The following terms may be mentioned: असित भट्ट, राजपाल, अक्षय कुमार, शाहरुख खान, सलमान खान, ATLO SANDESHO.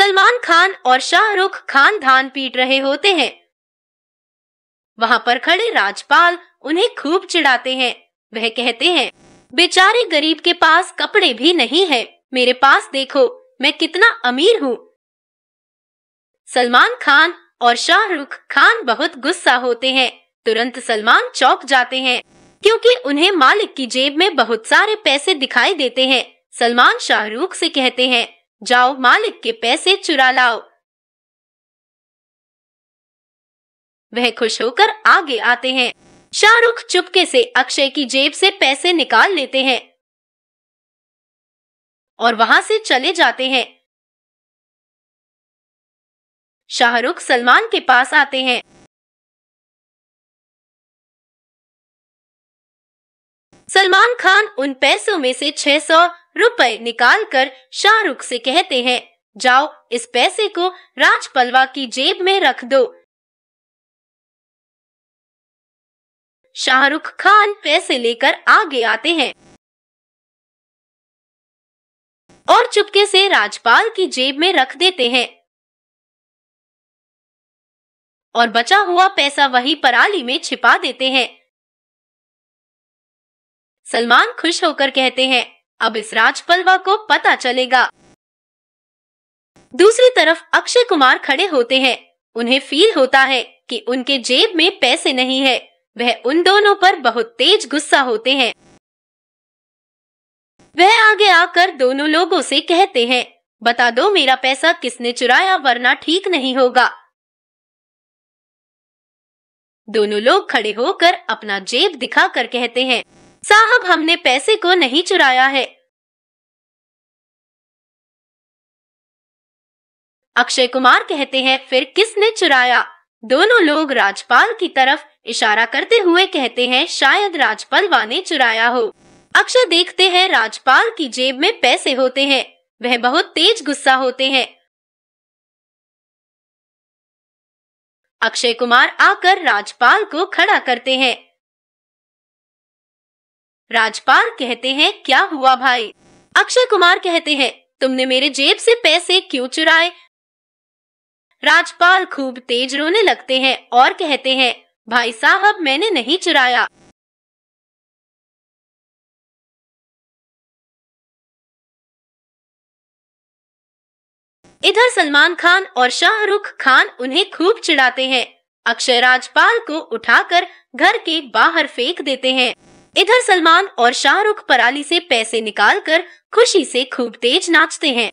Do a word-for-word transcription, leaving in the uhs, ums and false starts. सलमान खान और शाहरुख खान धान पीट रहे होते हैं। वहां पर खड़े राजपाल उन्हें खूब चिढ़ाते हैं। वह कहते हैं, बेचारे गरीब के पास कपड़े भी नहीं है, मेरे पास देखो मैं कितना अमीर हूँ। सलमान खान और शाहरुख खान बहुत गुस्सा होते हैं। तुरंत सलमान चौंक जाते हैं क्योंकि उन्हें मालिक की जेब में बहुत सारे पैसे दिखाई देते हैं। सलमान शाहरुख से कहते हैं, जाओ मालिक के पैसे चुरा लाओ। वह खुश होकर आगे आते हैं। शाहरुख चुपके से अक्षय की जेब से पैसे निकाल लेते हैं और वहां से चले जाते हैं। शाहरुख सलमान के पास आते हैं। सलमान खान उन पैसों में से छह सौ रुपए निकाल कर शाहरुख से कहते हैं, जाओ इस पैसे को राजपलवा की जेब में रख दो। शाहरुख खान पैसे लेकर आगे आते हैं और चुपके से राजपाल की जेब में रख देते हैं और बचा हुआ पैसा वही पराली में छिपा देते हैं। सलमान खुश होकर कहते हैं, अब इस राजपलवा को पता चलेगा। दूसरी तरफ अक्षय कुमार खड़े होते हैं। उन्हें फील होता है कि उनके जेब में पैसे नहीं है। वह उन दोनों पर बहुत तेज गुस्सा होते हैं। वह आगे आकर दोनों लोगों से कहते हैं, बता दो मेरा पैसा किसने चुराया, वरना ठीक नहीं होगा। दोनों लोग खड़े होकर अपना जेब दिखाकर कहते हैं, साहब हमने पैसे को नहीं चुराया है। अक्षय कुमार कहते हैं, फिर किसने चुराया? दोनों लोग राजपाल की तरफ इशारा करते हुए कहते हैं, शायद राजपलवा ने चुराया हो। अक्षय देखते हैं राजपाल की जेब में पैसे होते हैं। वह बहुत तेज गुस्सा होते हैं। अक्षय कुमार आकर राजपाल को खड़ा करते हैं। राजपाल कहते हैं, क्या हुआ भाई? अक्षय कुमार कहते हैं, तुमने मेरे जेब से पैसे क्यों चुराए? राजपाल खूब तेज रोने लगते हैं और कहते हैं, भाई साहब मैंने नहीं चुराया। इधर सलमान खान और शाहरुख खान उन्हें खूब चिढ़ाते हैं। अक्षय राजपाल को उठाकर घर के बाहर फेंक देते हैं। इधर सलमान और शाहरुख पराली से पैसे निकालकर खुशी से खूब तेज नाचते हैं।